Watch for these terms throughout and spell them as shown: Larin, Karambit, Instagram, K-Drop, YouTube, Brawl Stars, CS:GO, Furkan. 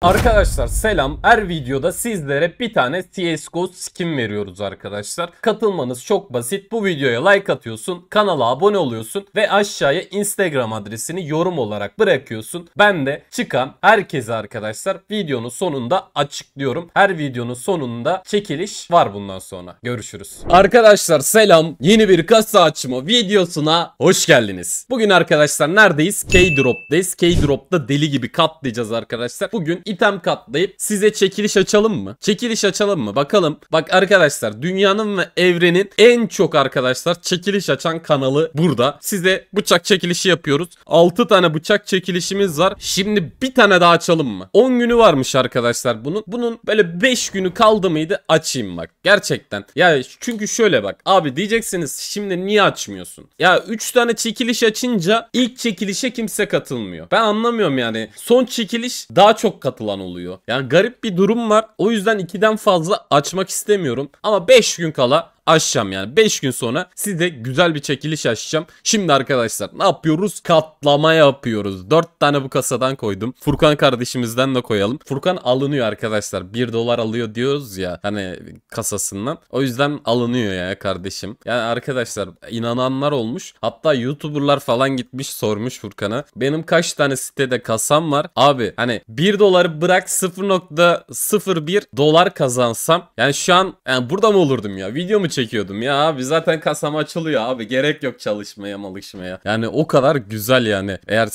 Arkadaşlar selam. Her videoda sizlere bir tane CS:GO skin veriyoruz arkadaşlar. Katılmanız çok basit. Bu videoya like atıyorsun, kanala abone oluyorsun ve aşağıya Instagram adresini yorum olarak bırakıyorsun. Ben de çıkan herkese arkadaşlar videonun sonunda açıklıyorum. Her videonun sonunda çekiliş var bundan sonra. Görüşürüz. Arkadaşlar selam. Yeni bir kasa açma videosuna hoş geldiniz. Bugün arkadaşlar neredeyiz? K-Drop'dayız. K-Drop'da deli gibi katlayacağız arkadaşlar. Bugün item katlayıp size çekiliş açalım mı? Çekiliş açalım mı? Bakalım. Bak arkadaşlar, dünyanın ve evrenin en çok arkadaşlar çekiliş açan kanalı burada. Size bıçak çekilişi yapıyoruz. 6 tane bıçak çekilişimiz var. Şimdi bir tane daha açalım mı? 10 günü varmış arkadaşlar bunun. Bunun böyle 5 günü kaldı mıydı? Açayım bak. Gerçekten. Ya çünkü şöyle bak. Abi diyeceksiniz şimdi niye açmıyorsun? Ya 3 tane çekiliş açınca ilk çekilişe kimse katılmıyor. Ben anlamıyorum yani. Son çekiliş daha çok katılan oluyor. Yani garip bir durum var. O yüzden 2'den fazla açmak istemiyorum. Ama 5 gün kala açacağım yani. 5 gün sonra size güzel bir çekiliş açacağım. Şimdi arkadaşlar ne yapıyoruz? Katlama yapıyoruz. 4 tane bu kasadan koydum. Furkan kardeşimizden de koyalım. Furkan alınıyor arkadaşlar. 1 dolar alıyor diyoruz ya. Hani kasasından. O yüzden alınıyor ya kardeşim. Yani arkadaşlar inananlar olmuş. Hatta YouTuber'lar falan gitmiş sormuş Furkan'a. Benim kaç tane sitede kasam var? Abi hani 1 doları bırak 0.01 dolar kazansam. Yani şu an yani burada mı olurdum ya? Video mu çekiyordum ya abi, zaten kasam açılıyor abi, gerek yok çalışmaya malışmaya. Yani o kadar güzel yani, eğer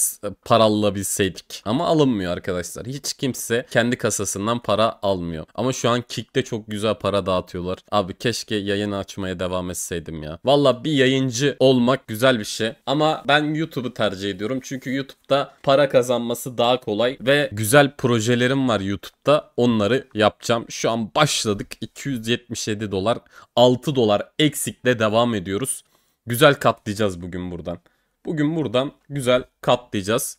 para alabilseydik. Ama alınmıyor arkadaşlar, hiç kimse kendi kasasından para almıyor. Ama şu an Kick'te çok güzel para dağıtıyorlar. Abi keşke yayını açmaya devam etseydim ya. Valla bir yayıncı olmak güzel bir şey ama ben YouTube'u tercih ediyorum. Çünkü YouTube'da para kazanması daha kolay ve güzel projelerim var YouTube'da, onları yapacağım. Şu an başladık, 277 dolar, 6 dolar eksikle devam ediyoruz. Güzel katlayacağız bugün buradan. Bugün buradan güzel katlayacağız.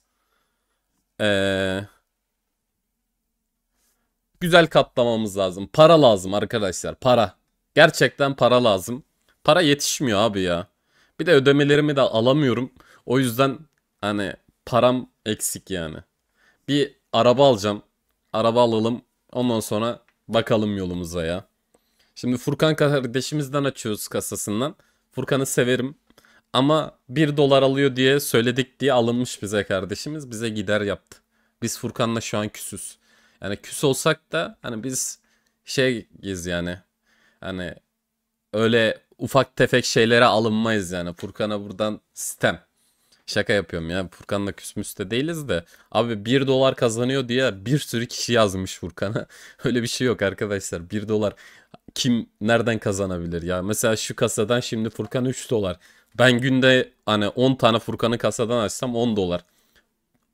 Güzel katlamamız lazım. Para lazım arkadaşlar, para. Gerçekten para lazım. Para yetişmiyor abi ya. Bir de ödemelerimi de alamıyorum. O yüzden hani param eksik yani. Bir araba alacağım. Araba alalım. Ondan sonra bakalım yolumuza ya. Şimdi Furkan kardeşimizden açıyoruz kasasından. Furkan'ı severim. Ama 1 dolar alıyor diye söyledik diye alınmış bize kardeşimiz. Bize gider yaptı. Biz Furkan'la şu an küsüz. Yani küs olsak da hani biz şeyiz yani. Hani öyle ufak tefek şeylere alınmayız yani. Furkan'a buradan sistem. Şaka yapıyorum ya. Furkan'la küsmüş de değiliz de. Abi 1 dolar kazanıyor diye bir sürü kişi yazmış Furkan'a. Öyle bir şey yok arkadaşlar. 1 dolar kim nereden kazanabilir ya? Mesela şu kasadan şimdi Furkan 3 dolar. Ben günde hani 10 tane Furkan'ı kasadan açsam 10 dolar.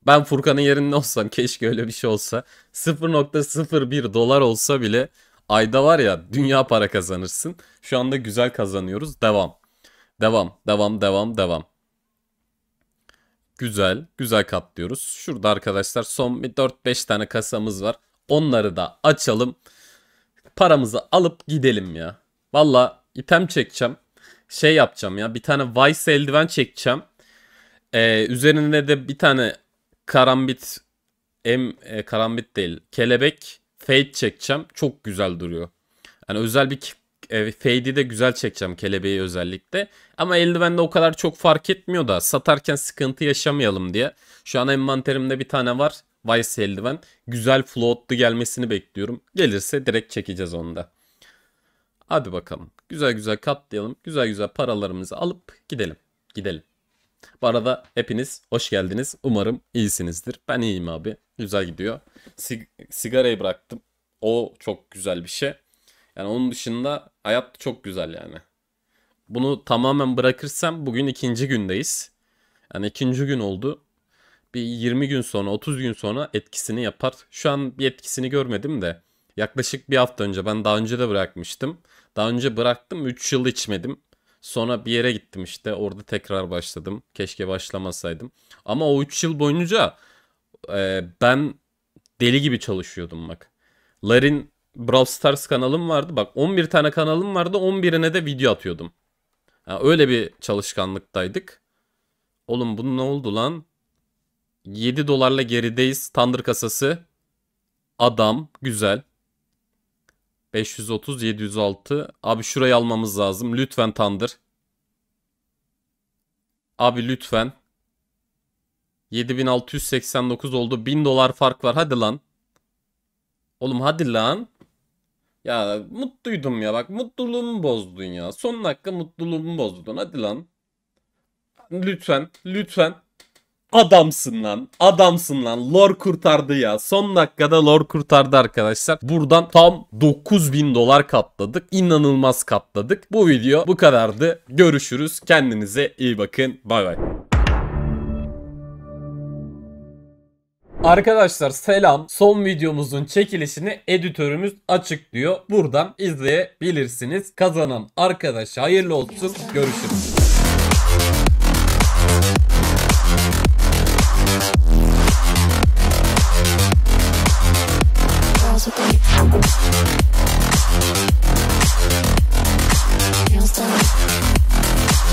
Ben Furkan'ın yerinde olsam, keşke öyle bir şey olsa. 0.01 dolar olsa bile ayda var ya, dünya para kazanırsın. Şu anda güzel kazanıyoruz. Devam. Devam. Devam. Devam. Devam. Güzel. Güzel katlıyoruz. Şurada arkadaşlar son 4-5 tane kasamız var. Onları da açalım. Paramızı alıp gidelim ya. Valla item çekeceğim. Şey yapacağım ya. Bir tane Vice eldiven çekeceğim. Üzerine de bir tane karambit. Karambit değil. Kelebek fade çekeceğim. Çok güzel duruyor. Yani özel bir fade'i de güzel çekeceğim. Kelebeği özellikle. Ama eldivende o kadar çok fark etmiyor da. Satarken sıkıntı yaşamayalım diye. Şu an envanterimde bir tane var. Vice eldiven. Güzel floatlu gelmesini bekliyorum. Gelirse direkt çekeceğiz onu da. Hadi bakalım. Güzel güzel katlayalım. Güzel güzel paralarımızı alıp gidelim. Gidelim. Bu arada hepiniz hoş geldiniz. Umarım iyisinizdir. Ben iyiyim abi. Güzel gidiyor. Sigarayı bıraktım. O çok güzel bir şey. Yani onun dışında hayat çok güzel yani. Bunu tamamen bırakırsam bugün ikinci gündeyiz. Yani ikinci gün oldu. Bir 20 gün sonra 30 gün sonra etkisini yapar. Şu an bir etkisini görmedim de. Yaklaşık bir hafta önce, ben daha önce de bırakmıştım. Daha önce bıraktım, 3 yıl içmedim. Sonra bir yere gittim işte, orada tekrar başladım. Keşke başlamasaydım. Ama o 3 yıl boyunca ben deli gibi çalışıyordum bak. Larin Brawl Stars kanalım vardı. Bak 11 tane kanalım vardı. 11'ine de video atıyordum. Yani öyle bir çalışkanlıktaydık. Oğlum bu ne oldu lan? 7 dolarla gerideyiz. Thunder kasası. Adam. Güzel. 530, 706. Abi şurayı almamız lazım. Lütfen Tandır. Abi lütfen. 7689 oldu. 1000 dolar fark var. Hadi lan. Oğlum hadi lan. Ya mutluydum ya. Bak mutluluğumu bozdun ya. Son dakika mutluluğumu bozdun. Hadi lan. Lütfen. Lütfen. Adamsın lan. Adamsın lan. Lore kurtardı ya. Son dakikada lore kurtardı arkadaşlar. Buradan tam 9000 dolar katladık. İnanılmaz katladık. Bu video bu kadardı. Görüşürüz. Kendinize iyi bakın. Bay bay. Arkadaşlar selam. Son videomuzun çekilişini editörümüz açıklıyor. Buradan izleyebilirsiniz. Kazanan arkadaşa hayırlı olsun. Görüşürüz.